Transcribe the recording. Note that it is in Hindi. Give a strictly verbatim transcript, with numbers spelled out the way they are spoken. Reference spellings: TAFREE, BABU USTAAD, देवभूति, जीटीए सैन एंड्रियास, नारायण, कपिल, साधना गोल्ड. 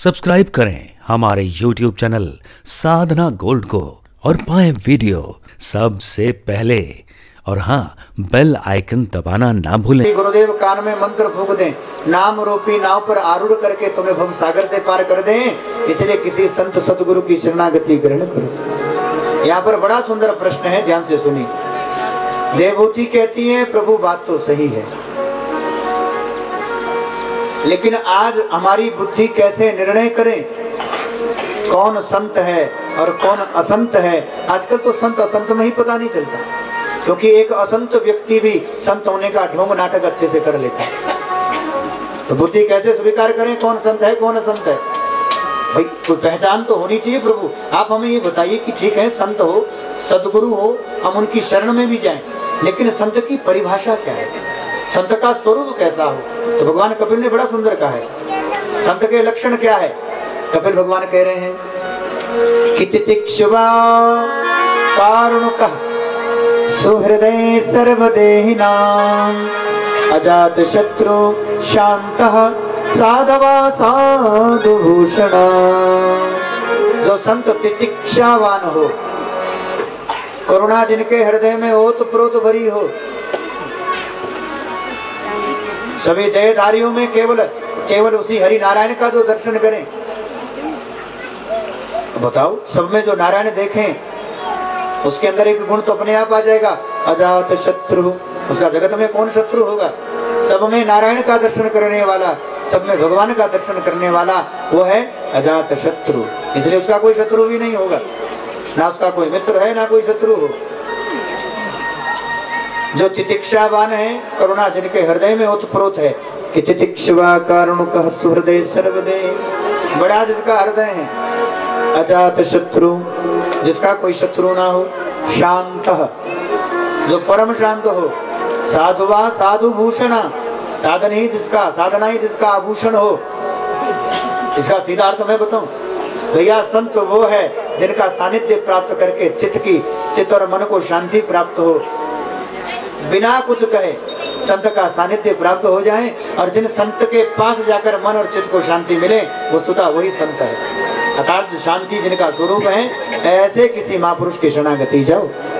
सब्सक्राइब करें हमारे यूट्यूब चैनल साधना गोल्ड को और पाएं वीडियो सबसे पहले। और हाँ, बेल आइकन दबाना ना भूलें। गुरुदेव कान में मंत्र फूंक दें, नाम रूपी नाव पर आरूढ़ करके तुम्हें भव सागर से पार कर दें। इसलिए किसी संत सदगुरु की शरणागति ग्रहण करो। यहाँ पर बड़ा सुंदर प्रश्न है, ध्यान से सुनिए। देवभूति कहती है प्रभु बात तो सही है, लेकिन आज हमारी बुद्धि कैसे निर्णय करे कौन संत है और कौन असंत है। आजकल तो संत असंत में ही पता नहीं चलता, क्योंकि एक असंत व्यक्ति भी संत होने का ढोंग नाटक अच्छे से कर लेता है। तो बुद्धि कैसे स्वीकार करें कौन संत है कौन असंत है? भाई कोई पहचान तो होनी चाहिए। प्रभु आप हमें ये बताइए कि ठीक है संत हो, सदगुरु हो, हम उनकी शरण में भी जाएं, लेकिन संत की परिभाषा क्या है, संत का स्वरूप कैसा हो? तो भगवान कपिल ने बड़ा सुंदर कहा है, संत के लक्षण क्या है। कपिल भगवान कह रहे हैं कि तितिक्षुवा कारुणिकः सुहृदय सर्वदेहिनां अजातशत्रु शांतः साधवा साधुभूषण। जो संत तितिक्षावान हो, करुणा जिनके हृदय में ओत प्रोत भरी हो, सभी देहधारियों में केवल केवल उसी हरि नारायण का जो दर्शन करें। बताओ सब में जो नारायण देखें, उसके अंदर एक गुण तो अपने आप आ जाएगा, अजात शत्रु। उसका जगत में कौन शत्रु होगा? सब में नारायण का दर्शन करने वाला, सब में भगवान का दर्शन करने वाला, वो है अजात शत्रु। इसलिए उसका कोई शत्रु भी नहीं होगा, ना उसका कोई मित्र है ना कोई शत्रु हो। जो तितिक्षावान है, करुणा जिनके हृदय में ओतप्रोत है, कि तितिक्षवा कारुणिकः सुहृदय सर्वदेह, बड़ा जिसका हृदय है, अजात शत्रु जिसका कोई शत्रु ना हो, शांत जो परम शांत हो, साधुवा साधुभूषण साधन ही जिसका, साधना ही जिसका आभूषण हो। इसका सीधा अर्थ मैं बताऊं भैया, संत वो है जिनका सानिध्य प्राप्त करके चित्त की चित्त और मन को शांति प्राप्त हो, बिना कुछ कहे संत का सानिध्य प्राप्त हो जाए। और जिन संत के पास जाकर मन और चित्त को शांति मिले, वस्तुतः वही संत है। अर्थात शांति जिनका स्वरूप है, ऐसे किसी महापुरुष की शरणागति जाओ।